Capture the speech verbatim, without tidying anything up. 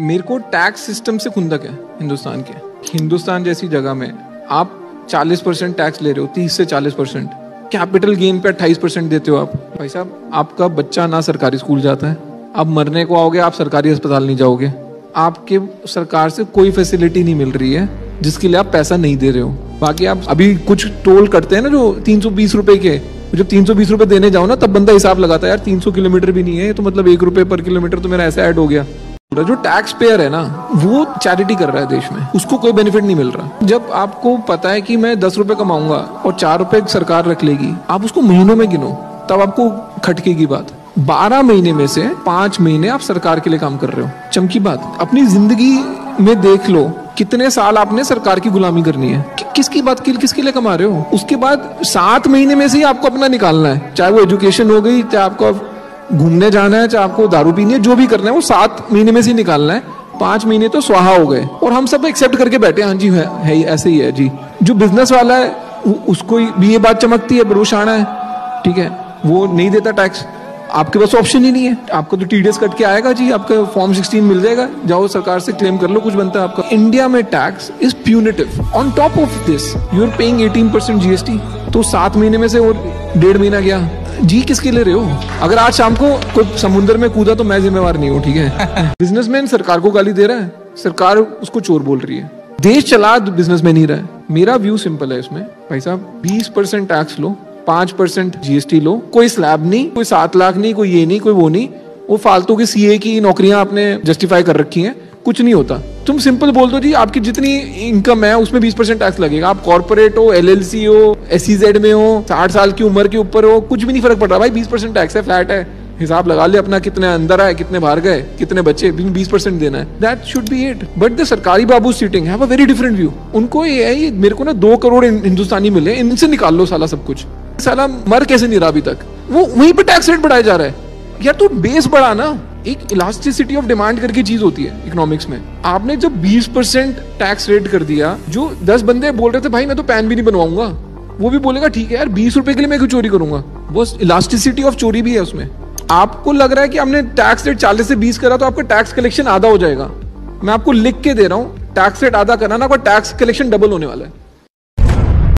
मेरे को tax system से खुंदक है हिंदुस्तान के। हिंदुस्तान जैसी जगह में आप चालीस परसेंट टैक्स ले रहे हो, तीस से चालीस परसेंट, कैपिटल गेन पे अट्ठाईस परसेंट देते हो आप। भाई साहब, आपका बच्चा ना सरकारी स्कूल जाता है, आप मरने को आओगे आप सरकारी अस्पताल नहीं जाओगे, आपके सरकार से कोई फैसिलिटी नहीं मिल रही है जिसके लिए आप पैसा नहीं दे रहे हो। बाकी आप अभी कुछ टोल करते हैं ना जो तीन सौ बीस रुपये के, जब तीन सौ बीस रुपये देने जाओ ना तब बंदा हिसाब लगाता है, यार तीन सौ किलोमीटर भी नहीं है तो मतलब एक रुपये पर किलोमीटर तो मेरा ऐसा ऐड हो गया। जो टैक्स पेयर है ना वो चैरिटी कर रहा है देश में, उसको कोई बेनिफिट नहीं मिल रहा। जब आपको पता है कि मैं दस रुपए कमाऊंगा और चार रुपए सरकार रख लेगी, आप उसको महीनों में गिनो तब आपको खटकेगी बात। बारह महीने में से पांच महीने आप सरकार के लिए काम कर रहे हो। चमकी बात, अपनी जिंदगी में देख लो कितने साल आपने सरकार की गुलामी करनी है, कि, किसकी बात कि, किसके लिए कमा रहे हो। उसके बाद सात महीने में से ही आपको अपना निकालना है, चाहे वो एजुकेशन हो गई, चाहे आपको घूमने जाना है, चाहे आपको दारू पीनी है, जो भी करना है वो सात महीने में से निकालना है। पांच महीने तो स्वाहा हो गए और हम सब एक्सेप्ट करके बैठे, हाँ जी है, है ऐसे ही है जी। जो बिजनेस वाला है उसको भी ये बात चमकती है, बरोशाना है, ठीक है, वो नहीं देता टैक्स। आपके पास ऑप्शन ही नहीं है, आपको तो टीडीएस कट के आएगा जी, आपका फॉर्म सिक्सटीन मिल जाएगा, जाओ सरकार से क्लेम कर लो, कुछ बनता है आपका। इंडिया में tax is punitive, on top of this you are paying अठारह परसेंट जीएसटी। तो सात महीने में से और डेढ़ महीना गया जी, किसके ले रहे हो। अगर आज शाम को कोई समुद्र में कूदा तो मैं जिम्मेवार नहीं हूँ, ठीक है। बिजनेसमैन सरकार को गाली दे रहा है, सरकार उसको चोर बोल रही है, देश चला बिजनेसमैन ही रहा है। मेरा व्यू सिंपल है इसमें, भाई साहब बीस परसेंट टैक्स लो, पांच परसेंट जीएसटी लो, कोई स्लैब नहीं, कोई सात लाख नहीं, कोई ये नहीं, कोई वो नहीं, वो फालतू की सीए की नौकरियां आपने जस्टिफाई कर रखी हैं, कुछ नहीं होता। तुम सिंपल बोल दो जी आपकी जितनी इनकम है उसमें बीस परसेंट टैक्स लगेगा। आप कॉर्पोरेट हो, एलएलसी हो, एसईजेड में हो, साठ साल की उम्र के ऊपर हो, कुछ भी नहीं फर्क पड़ रहा भाई, बीस परसेंट टैक्स है, फ्लैट है, हिसाब लगा ले अपना कितने अंदर आए, कितने बाहर गए, कितने बचे, बीस परसेंट देना है, that should be it. But the sarkari babu sitting have a very different view. उनको ये है मेरे को ना दो करोड़ हिंदुस्तानी मिले, इनसे निकाल लो साला सब कुछ, साला मर कैसे नहीं रहा अभी तक, वो वहीं पे टैक्स रेट बढ़ाया जा रहा है। यार तू बेस बढ़ा ना, एक इलास्टिसिटी ऑफ डिमांड करके चीज होती है इकोनॉमिक्स में। आपने जब बीस परसेंट टैक्स रेट कर दिया, जो दस बंदे बोल रहे थे भाई मैं तो पैन भी नहीं बनवाऊंगा, वो भी बोलेगा ठीक है यार बीस रुपए के लिए मैं क्यों चोरी करूंगा। बस इलास्टिसिटी ऑफ चोरी भी है उसमें। आपको लग रहा है कि हमने टैक्स रेट चालीस से बीस करा तो आपका टैक्स कलेक्शन आधा हो जाएगा, मैं आपको लिख के दे रहा हूँ, टैक्स रेट आधा कराना, आपका टैक्स कलेक्शन डबल होने वाला है।